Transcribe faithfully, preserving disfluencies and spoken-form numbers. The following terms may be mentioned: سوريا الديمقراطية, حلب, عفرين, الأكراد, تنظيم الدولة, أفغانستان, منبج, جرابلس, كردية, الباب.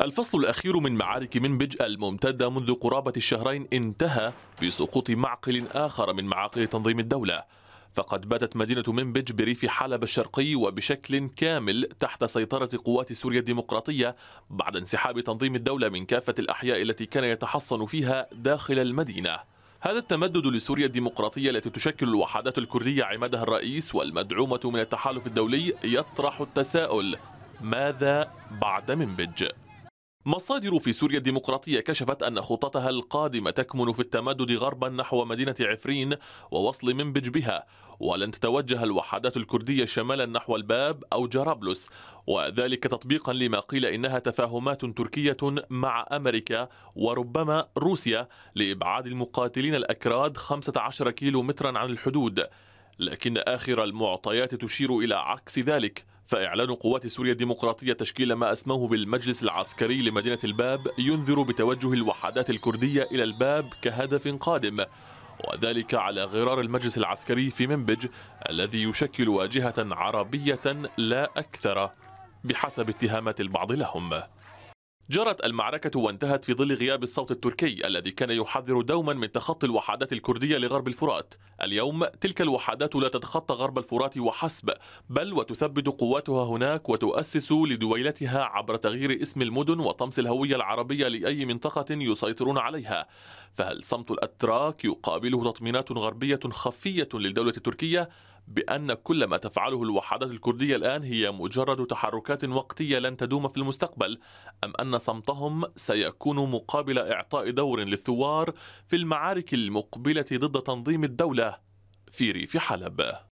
الفصل الأخير من معارك منبج الممتدة منذ قرابة الشهرين انتهى بسقوط معقل آخر من معاقل تنظيم الدولة، فقد باتت مدينة منبج بريف حلب الشرقي وبشكل كامل تحت سيطرة قوات سوريا الديمقراطية بعد انسحاب تنظيم الدولة من كافة الأحياء التي كان يتحصن فيها داخل المدينة. هذا التمدد لسوريا الديمقراطية التي تشكل الوحدات الكردية عمادها الرئيس والمدعومة من التحالف الدولي يطرح التساؤل: ماذا بعد منبج؟ مصادر في سوريا الديمقراطية كشفت أن خططها القادمة تكمن في التمدد غربا نحو مدينة عفرين ووصل منبج بها، ولن تتوجه الوحدات الكردية شمالا نحو الباب أو جرابلس، وذلك تطبيقا لما قيل إنها تفاهمات تركية مع أمريكا وربما روسيا لإبعاد المقاتلين الأكراد خمسة عشر كيلو مترا عن الحدود. لكن آخر المعطيات تشير إلى عكس ذلك، فإعلان قوات سوريا الديمقراطية تشكيل ما أسموه بالمجلس العسكري لمدينة الباب ينذر بتوجه الوحدات الكردية إلى الباب كهدف قادم، وذلك على غرار المجلس العسكري في منبج الذي يشكل واجهة عربية لا أكثر بحسب اتهامات البعض لهم. جرت المعركة وانتهت في ظل غياب الصوت التركي الذي كان يحذر دوما من تخطي الوحدات الكردية لغرب الفرات. اليوم تلك الوحدات لا تتخطى غرب الفرات وحسب، بل وتثبت قواتها هناك وتؤسس لدويلتها عبر تغيير اسم المدن وطمس الهوية العربية لأي منطقة يسيطرون عليها. فهل صمت الأتراك يقابله تطمينات غربية خفية للدولة التركية بأن كل ما تفعله الوحدات الكردية الآن هي مجرد تحركات وقتية لن تدوم في المستقبل، أم أن صمتهم سيكون مقابل إعطاء دور للثوار في المعارك المقبلة ضد تنظيم الدولة في ريف حلب؟